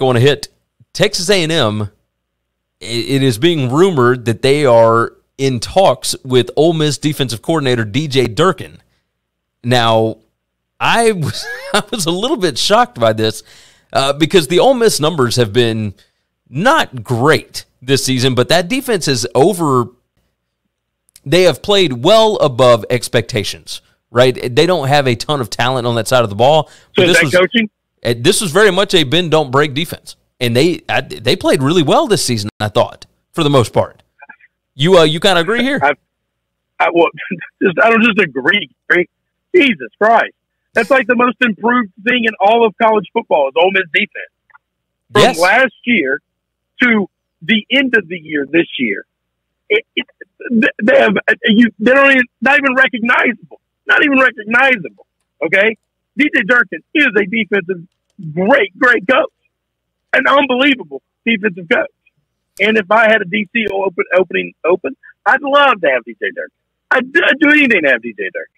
going to hit Texas A&M. It is being rumored that they are in talks with Ole Miss defensive coordinator DJ Durkin. Now, I was a little bit shocked by this because the Ole Miss numbers have been not great this season, but that defense is over. They have played well above expectations, right? They don't have a ton of talent on that side of the ball. So is that coaching? This was very much a bend-don't-break defense, and they played really well this season, I thought, for the most part. You kind of agree here? I don't just agree, right? Jesus Christ. That's like the most improved thing in all of college football is Ole Miss defense. From last year to the end of the year this year, they're not even recognizable. Not even recognizable, okay? DJ Durkin is a defensive great coach. An unbelievable defensive coach. And if I had a DC opening, I'd love to have DJ Durkin. I'd do anything to have DJ Durkin.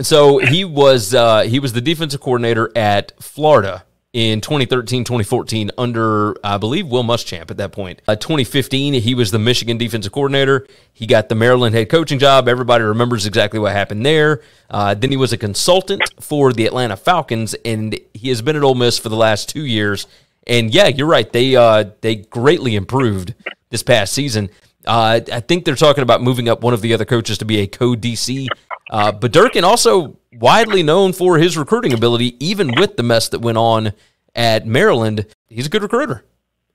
So he was the defensive coordinator at Florida in 2013, 2014 under, I believe, Will Muschamp at that point. 2015, he was the Michigan defensive coordinator. He got the Maryland head coaching job. Everybody remembers exactly what happened there. Then he was a consultant for the Atlanta Falcons, and he has been at Ole Miss for the last 2 years. And, yeah, you're right. They greatly improved this past season. I think they're talking about moving up one of the other coaches to be a co-DC. But Durkin also widely known for his recruiting ability, even with the mess that went on at Maryland. He's a good recruiter.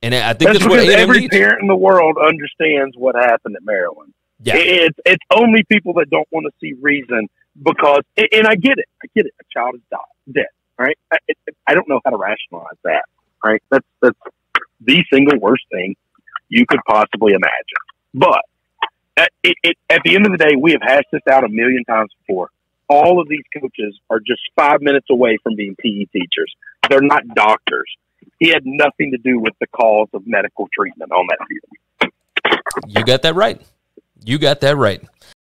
And I think that's what every parent in the world understands what happened at Maryland. Yeah. It's only people that don't want to see reason because, and I get it. I get it. A child is dead, right? I don't know how to rationalize that, right? That's the single worst thing you could possibly imagine. But at the end of the day, we have hashed this out a million times before. All of these coaches are just 5 minutes away from being PE teachers. They're not doctors. He had nothing to do with the cause of medical treatment on that field. You got that right.